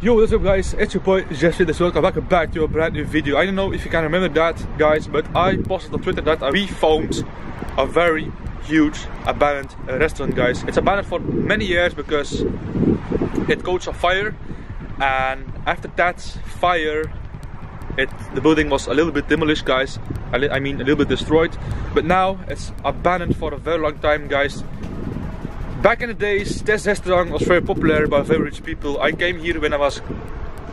Yo, what's up guys, it's your boy JefStetics World and welcome back to a brand new video. I don't know if you can remember that guys, but I posted on Twitter that we found a very huge abandoned restaurant guys. It's abandoned for many years because it caught a fire, and after that fire the building was a little bit demolished guys, I mean a little bit destroyed, but now it's abandoned for a very long time guys. Back in the days, this restaurant was very popular by very rich people. I came here when I was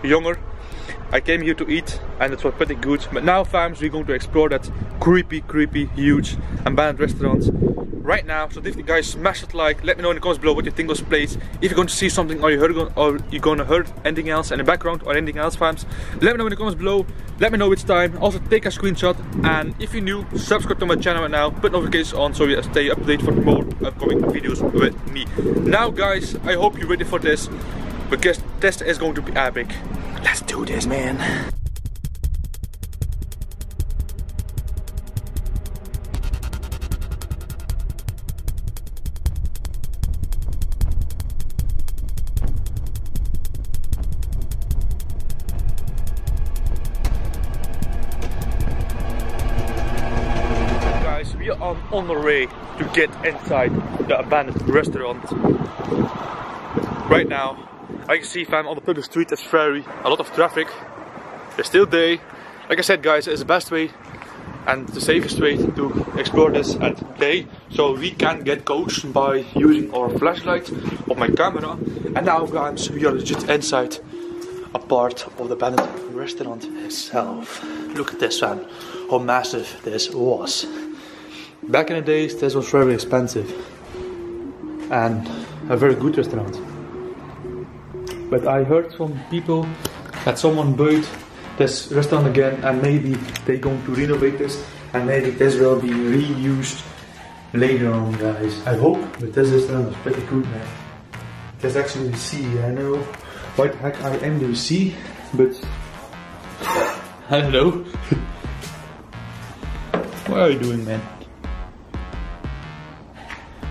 younger. I came here to eat and it was pretty good. But now fams, we're going to explore that creepy, huge abandoned restaurant right now. So if you guys smash that like, let me know in the comments below what you think of this place. If you're going to see something or you're gonna heard anything else in the background or anything else fams, let me know in the comments below. Let me know which time. Also take a screenshot, and if you're new, subscribe to my channel right now. Put notifications on so you stay updated for more upcoming videos with me. Now guys, I hope you're ready for this, because this is going to be epic. Let's do this, man. Guys, we are on the way to get inside the abandoned restaurant right now. I can see fam, on the public street it's a lot of traffic. It's still day. Like I said guys, it's the best way and the safest way to explore this at day, so we can get coached by using our flashlight or my camera. And now guys, we are just inside a part of the abandoned restaurant itself. Look at this fam, how massive this was. Back in the days this was very expensive and a very good restaurant. But I heard from people that someone built this restaurant again, and maybe they're going to renovate this, and maybe this will be reused later on guys. I hope, but this restaurant is pretty good man. There's actually the sea. I know why the heck I am the sea, but I don't know. What are you doing man?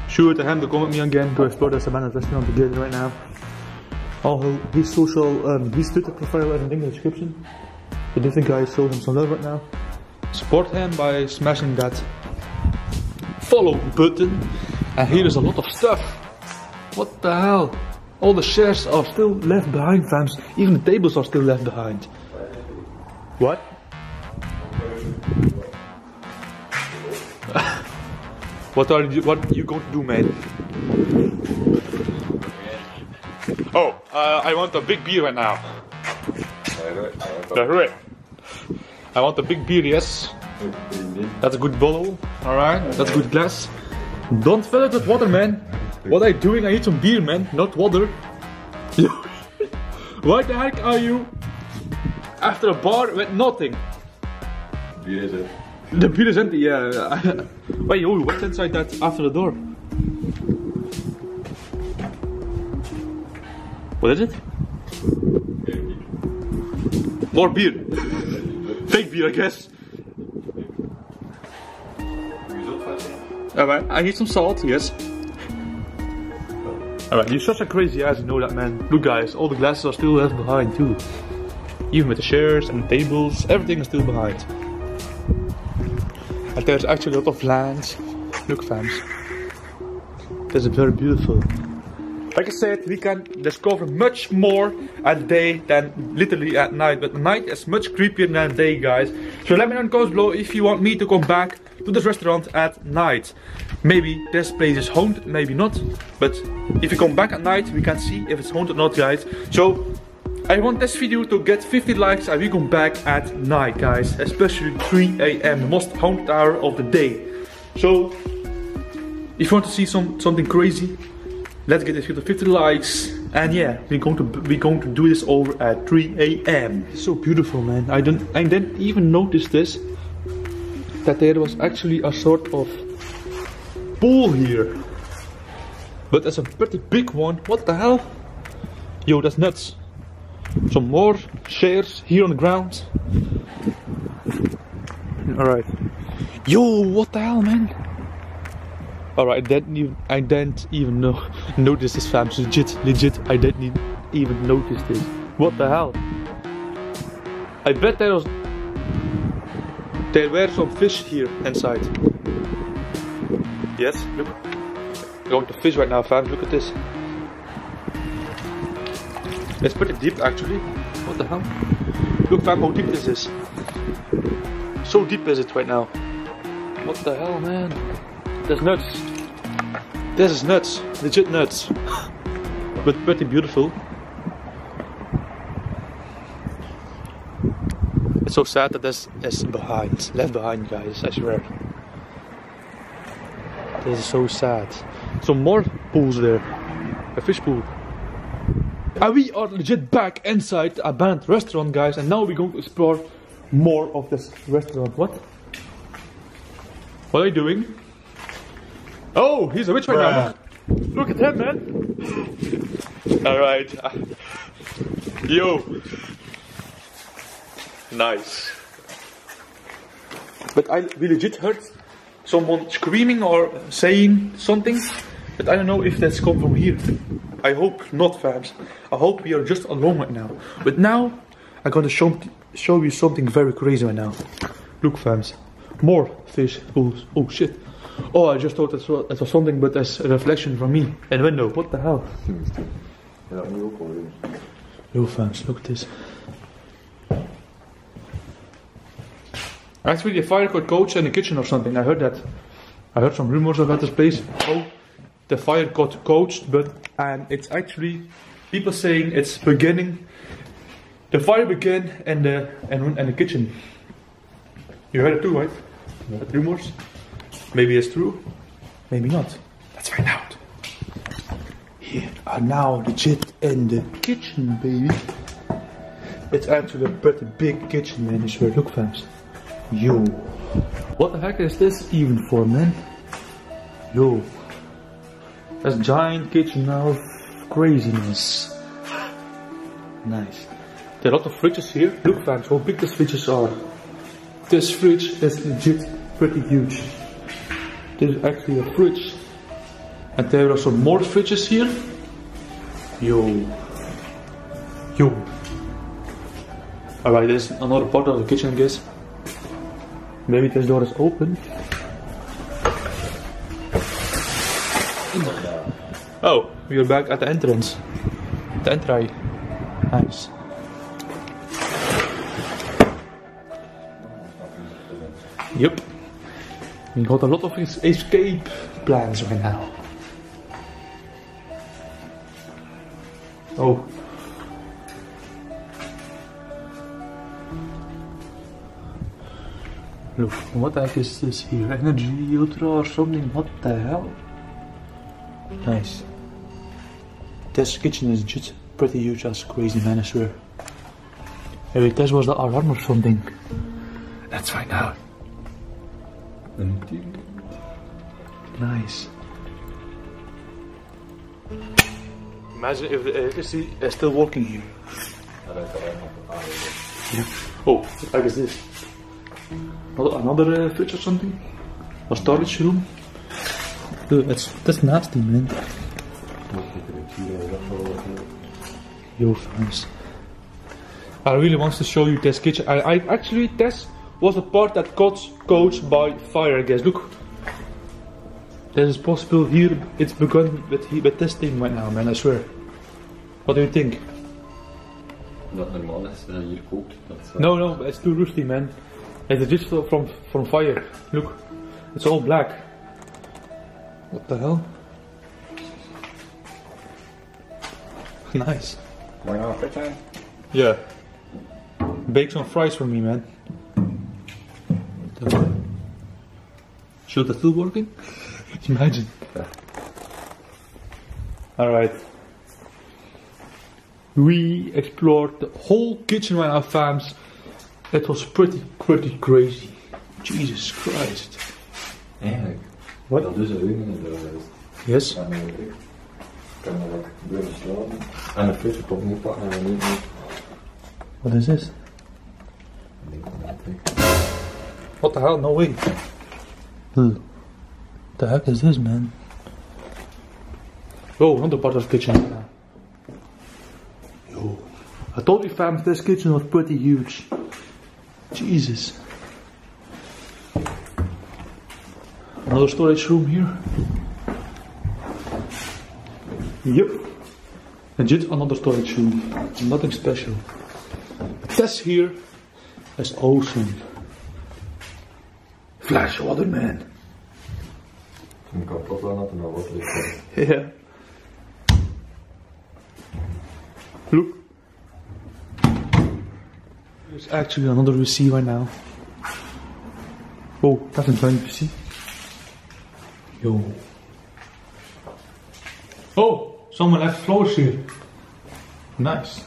Shoot at him to come with me again to explore this abandoned restaurant together right now. All his social, his Twitter profile is in the description. The different guys show him some love right now. Support him by smashing that follow button. And here is a lot of stuff. What the hell? All the chairs are still left behind fams. Even the tables are still left behind. What? What are you going to do man? Oh, I want a big beer right now. That's right. I want a big beer, yes. That's a good bottle. Alright, that's a good glass. Don't fill it with water, man. What are you doing? I need some beer, man, not water. Why the heck are you after a bar with nothing? Beer is empty. The beer is empty, yeah. Wait, oh, what's inside that after the door? What is it? More beer. Fake beer, I guess. Alright, I need some salt, yes. Alright, you're such a crazy ass, you know that man. Look guys, all the glasses are still left behind too. Even with the chairs and the tables, everything is still behind. And there's actually a lot of land. Look fams. This is very beautiful. Like I said, we can discover much more at day than literally at night. But night is much creepier than day, guys. So let me know in the comments below if you want me to come back to this restaurant at night. Maybe this place is haunted, maybe not. But if you come back at night, we can see if it's haunted or not, guys. So I want this video to get 50 likes and we come back at night, guys. Especially 3 a.m., the most haunted hour of the day. So if you want to see something crazy, let's get this video to 50 likes, and yeah, we're going to do this over at 3 a.m. It's so beautiful, man. I didn't even notice this, that there was actually a sort of pool here, but that's a pretty big one. What the hell? Yo, that's nuts. Some more chairs here on the ground. All right. Yo, what the hell, man? Alright, I didn't even notice this fam, legit, I didn't even notice this. What the hell? I bet there were some fish here inside. Yes, look. I'm going to fish right now, fam. Look at this. It's pretty deep, actually. What the hell? Look, fam, how deep this is. So deep is it right now. What the hell, man? That's nuts. This is nuts. Legit nuts. But pretty beautiful. It's so sad that this is behind, left behind, guys, I swear. This is so sad. Some more pools there. A fish pool. And we are legit back inside a abandoned restaurant, guys, and now we're going to explore more of this restaurant. What? What are you doing? Oh, he's a witch right now. Look at him, man. Alright. Yo. Nice. But we legit heard someone screaming or saying something. But I don't know if that's come from here. I hope not, fams. I hope we are just alone right now. But now, I'm gonna show you something very crazy right now. Look, fams. More fish pools. Oh, shit. Oh, I just thought it was something, but that's a reflection from me. And window, what the hell? Yo, fans, look at this. Actually, a fire could coach in the kitchen or something. I heard that. I heard some rumors about this place. Oh, the fire got coached, but and it's actually people saying it's beginning. The fire began in the kitchen. You heard it too, right? Yeah. Rumors. Maybe it's true, maybe not. Let's find out. Here are now legit in the kitchen, baby. It's actually a pretty big kitchen, man. I swear. Look, fans. Yo. What the heck is this even for, man? Yo. That's a giant kitchen now of craziness. Nice. There are a lot of fridges here. Look, fans, how big these fridges are. This fridge is legit pretty huge. This is actually a fridge. And there are some more fridges here. Yo. Yo. Alright, there's another part of the kitchen, I guess. Maybe this door is open. Oh, we are back at the entrance. The entry. Nice. Yep. We got a lot of escape plans right now. Oh. Look, what the heck is this here? Energy, ultra or something? What the hell? Nice. This kitchen is just pretty huge as crazy, man, I swear. Maybe this was the alarm or something. Let's find out. Nice. Imagine if the electricity is still working here. Yeah. Oh, what the heck is this? Another fridge or something? Or storage room? Dude, that's nasty, man. Yo, fans. I really want to show you this kitchen. I actually test. Was a part that got coached by fire, I guess. Look, this is possible here. It's begun with this thing right now, man, I swear. What do you think? Not normal is here cooked. No, it's too rusty, man. It's just from fire. Look, it's all black. What the hell? Nice. Right now, fry time? Yeah. Bake some fries for me, man. Should it still working? Imagine. Yeah. Alright. We explored the whole kitchen right now, fams. That was pretty crazy. Jesus Christ. Eigenlijk. Wat? Dat is een in de rest. Yes. En ik kan er wat blijven slapen. En de fish komt niet pakken en niet. Wat is dit? What the hell? No way. What the heck is this, man? Oh, another part of the kitchen. Yo. I told you fam, this kitchen was pretty huge. Jesus. Another storage room here. Yep. Legit another storage room. Nothing special. This here is awesome. Flash water man. Yeah. Look. There's actually another WC right now. Oh, that's a tiny WC. Yo. Oh, someone left floors here. Nice.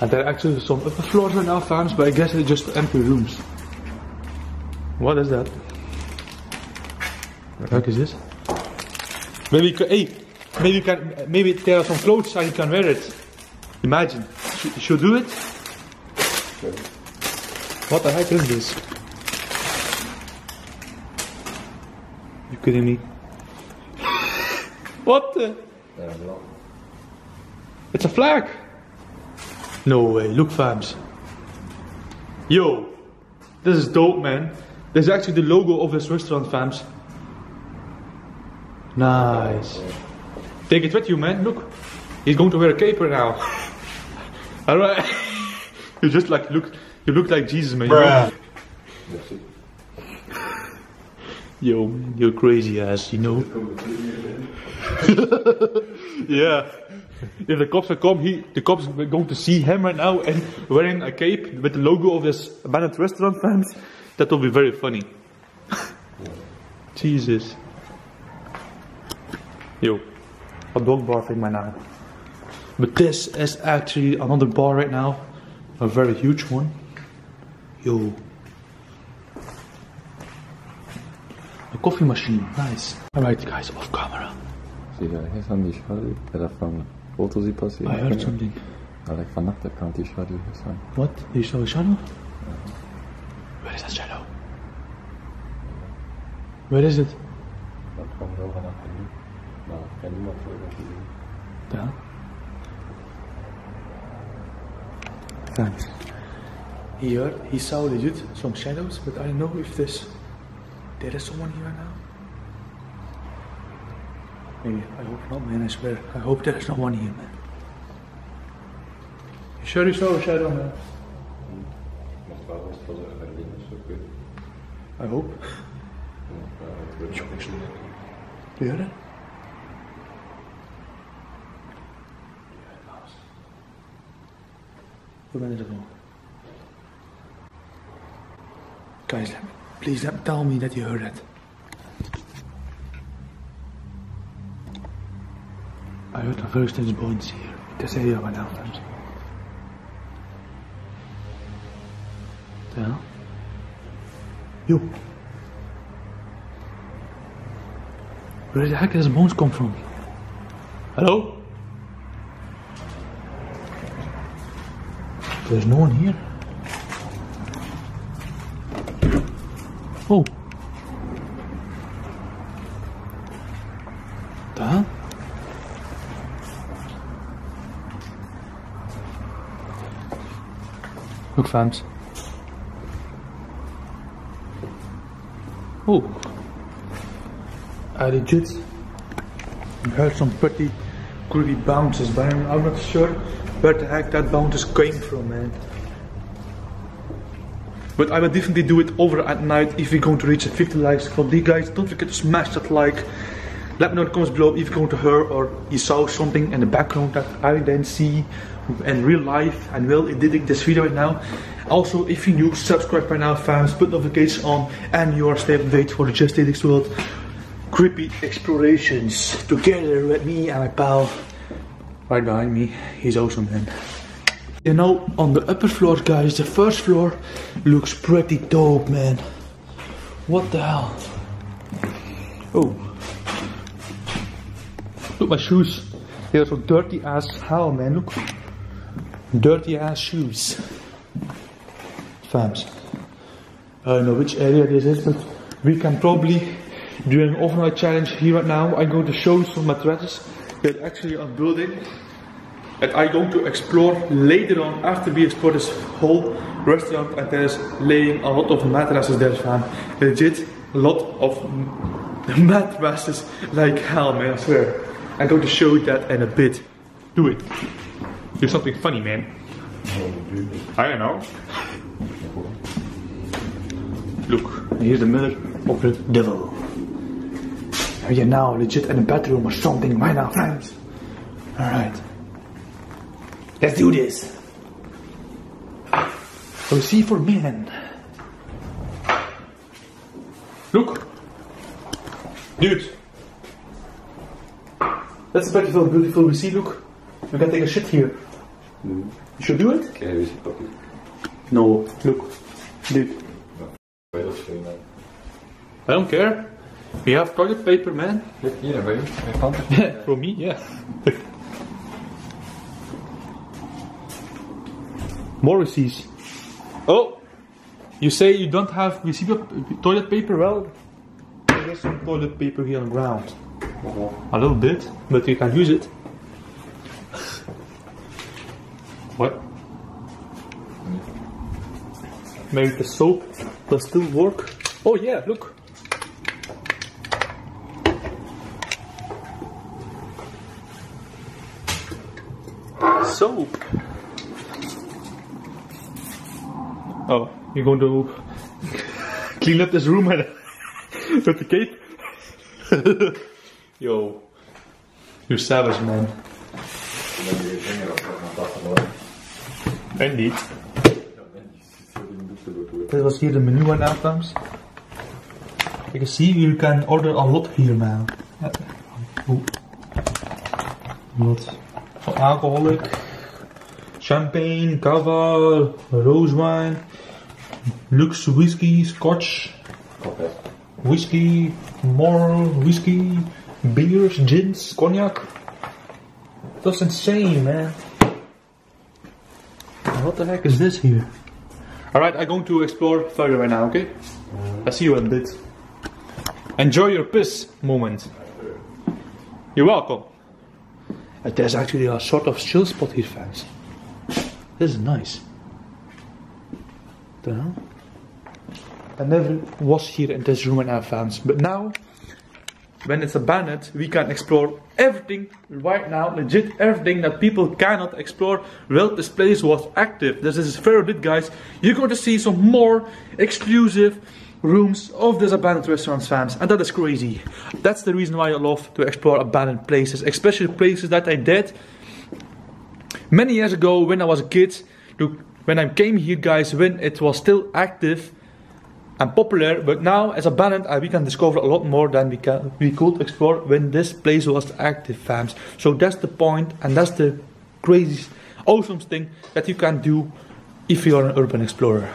And there are actually some upper floors right now, fans, but I guess they're just empty rooms. What is that? What the heck is this? Maybe you can, hey, maybe there are some clothes and you can wear it. Imagine. Should do it? Sure. What the heck is this? You kidding me? What the? It's a flag! No way, look fams. Yo! This is dope man. This is actually the logo of this restaurant fams. Nice. Take it with you man, look. He's going to wear a caper now. Alright. You just like look, you look like Jesus man. Bruh. Yo man, you're crazy ass, you know. Yeah. If the cops come, the cops are going to see him right now and wearing a cape with the logo of this abandoned restaurant fans. That will be very funny. Jesus. Yo, a dog barfing right now. But this is actually another bar right now. A very huge one. Yo. A coffee machine, nice. Alright guys, off camera. Ja, hier sind die Schadel bei der Flamme. Fotos sie passieren. I heard something. Alter, von Nacht kann die Schadel sein. What? You saw a shadow? Where is that shadow? Where is it? Da kommt auch einer hin. Na, kann niemand vorgehen. Da? Thanks. He heard, he saw legit some shadows, but I don't know if there is someone here now. Maybe. I hope not, man. I swear. I hope there is no one here, man. You sure you saw a shadow, man? I hope. Do you hear that? Where did it go? Guys, please tell me that you heard that. I heard the first things bones here. This area right now. Yeah. Yo. Where the heck does bones come from? Hello? There's no one here. Oh. Look fams. Oh, I legit heard some pretty creepy bounces, but I'm not sure where the heck that bounces came from, man. But I will definitely do it over at night if we're going to reach 50 likes. For these guys, don't forget to smash that like. Let me know in the comments below if you're going to hear or you saw something in the background that I didn't see in real life and will editing this video right now. Also, if you're new, subscribe right now, fans, put notifications on, and you are stay up to date for the JefStetics World creepy explorations together with me and my pal right behind me. He's awesome, man. You know, on the upper floor, guys, the first floor looks pretty dope, man. What the hell? Oh. Look my shoes, they are so dirty as hell man, look. Dirty ass shoes. Fams. I don't know which area this is, but we can probably do an overnight challenge here right now. I'm going to show you some mattresses. They're actually on building. that I'm going to explore later on after we explore this whole restaurant. And there's laying a lot of mattresses there, fam. Legit, a lot of mattresses like hell, man, I swear. I'm going to show you that in a bit. Do it. Do something funny, man. I don't know. Look, here's the mirror of the devil. We are now legit in a bedroom or something right now, friends. Alright. Let's do this. So see for men. Look. Dude. That's beautiful we see, look. We can take a shit here. You should do it? Okay, we should talk. No, look. Dude. I don't care. We have toilet paper, man. Yeah, baby. Yeah, for me, yeah. More receipts. Oh! You say you don't have toilet paper? Well, there's some toilet paper here on the ground. A little bit, but you can use it. What? Maybe the soap does still work. Oh yeah, look. Soap. Oh, you're going to clean up this room with the cape? Yo, you're savage, man. Indeed. This was here the menu and items. You can see you can order a lot here, man. What? Van alcoholic, champagne, cava, rose wine, luxe whiskey, scotch, whiskey, more whiskey, beers, gins, cognac. That's insane, man. What the heck is this here? Alright, I'm going to explore further right now, okay? I'll see you in a bit. Enjoy your piss moment. You're welcome. And there's actually a sort of chill spot here, fans. This is nice. Don't know. I never was here in this room in advance, but now, when it's abandoned, we can explore everything right now, legit everything that people cannot explore. Well, this place was active. This is very big, guys. You're going to see some more exclusive rooms of this abandoned restaurant, fans, and that is crazy. That's the reason why I love to explore abandoned places, especially places that I did many years ago when I was a kid. When I came here, guys, when it was still active and popular, but now as abandoned, we can discover a lot more than we could explore when this place was active, fans. So that's the point, and that's the crazy, awesome thing that you can do if you are an urban explorer.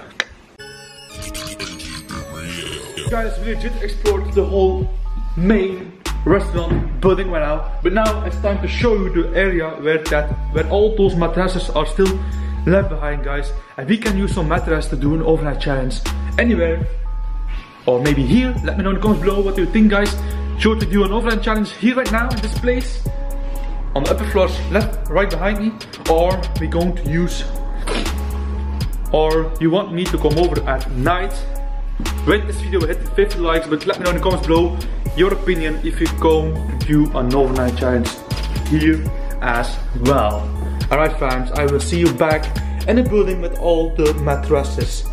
Guys, we legit explored the whole main restaurant building right now, but now it's time to show you the area where all those mattresses are still left behind, guys, and we can use some mattresses to do an overnight challenge anywhere, or maybe here. Let me know in the comments below what you think, guys. Sure to do an overnight challenge here right now in this place on the upper floors, left, right behind me, or we're going to use, or you want me to come over at night. When this video hit 50 likes, but let me know in the comments below your opinion if you come to do an overnight challenge here as well. Alright, fans, I will see you back in the building with all the mattresses.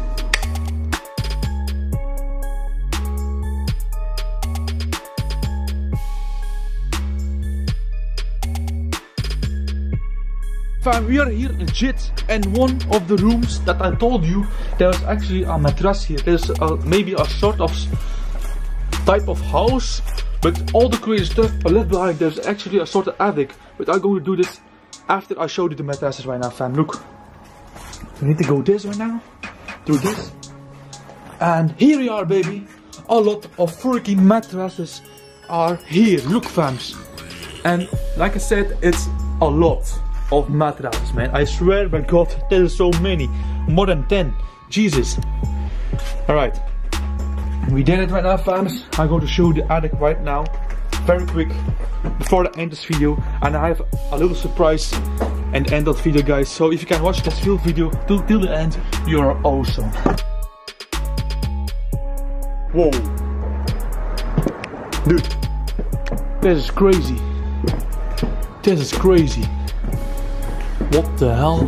Fam, we are here legit in one of the rooms that I told you. There's actually a mattress here. There's maybe a sort of type of house, but all the crazy stuff are left behind. There's actually a sort of attic, but I'm going to do this after I show you the mattresses right now, fam. Look, we need to go this right now, through this, and here we are, baby. A lot of freaking mattresses are here. Look, fams, and like I said, it's a lot of mattresses, man. I swear by God, there's so many, more than 10. Jesus. Alright, we did it right now, fans. I'm going to show the attic right now, very quick, before I end this video, and I have a little surprise and end that video, guys. So if you can watch this full video till the end, you are awesome. Whoa, dude, this is crazy. This is crazy. What the hell?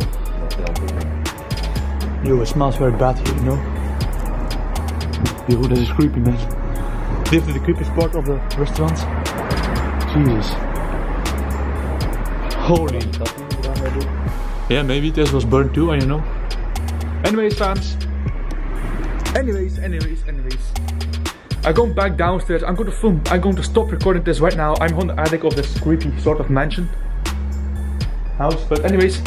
Yo, it smells very bad here, you know? Yo, this is creepy, man. This is the creepiest part of the restaurant. Jesus. Holy. Yeah, maybe this was burnt too, I don't know. Anyways, fans. Anyways. I'm going back downstairs. I'm going to stop recording this right now. I'm on the attic of this creepy sort of mansion house. But anyways,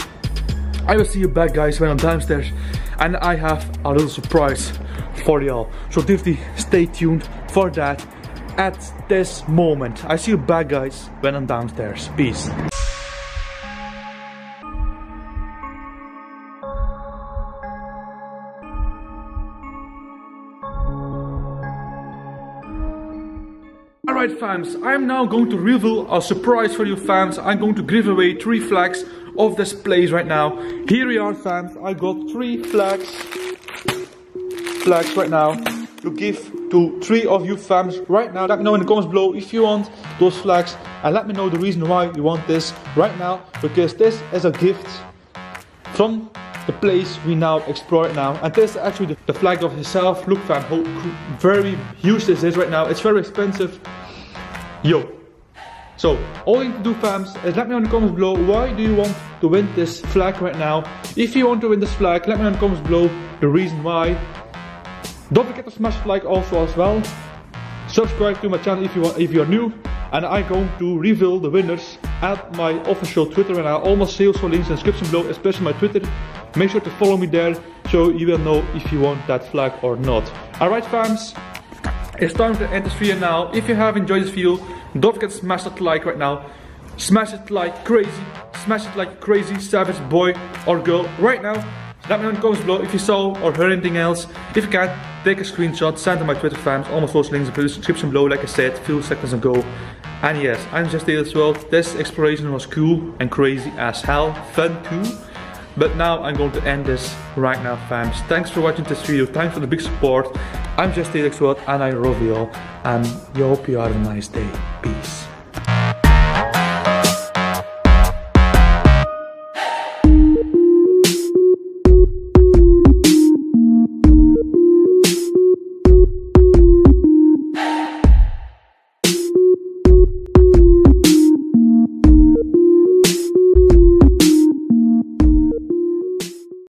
I will see you back, guys, when I'm downstairs. And I have a little surprise for y'all. So definitely stay tuned for that at this moment. I see you back, guys, when I'm downstairs. Peace. Alright, fans, I'm now going to reveal a surprise for you, fans. I'm going to give away 3 flags of this place right now. Here we are, fans. I got 3 flags right now to give to 3 of you, fans, right now. Let me know in the comments below if you want those flags, and let me know the reason why you want this right now, because this is a gift from the place we now explore right now. And this is actually the flag of itself. Look, fam, how very huge this is right now. It's very expensive. Yo. So, all you need to do, fams, is let me know in the comments below why do you want to win this flag right now. If you want to win this flag, let me know in the comments below the reason why. Don't forget to smash the like also as well. Subscribe to my channel if you are new. And I'm going to reveal the winners at my official Twitter right now. All my sales for links in the description below, especially my Twitter. Make sure to follow me there, so you will know if you want that flag or not. Alright, fams. It's time to end this video now. If you have enjoyed this video, don't forget to smash that like right now. Smash it like crazy. Smash it like crazy savage boy or girl right now. Let me know in the comments below if you saw or heard anything else. If you can, take a screenshot, send to my Twitter, fans. All my social links in the description below, like I said, a few seconds ago. And yes, I'm JefStetics World. This exploration was cool and crazy as hell. Fun too. But now I'm going to end this right now, fams. Thanks for watching this video. Thanks for the big support. I'm JefStetics World and I love you all. And I hope you have a nice day. Peace.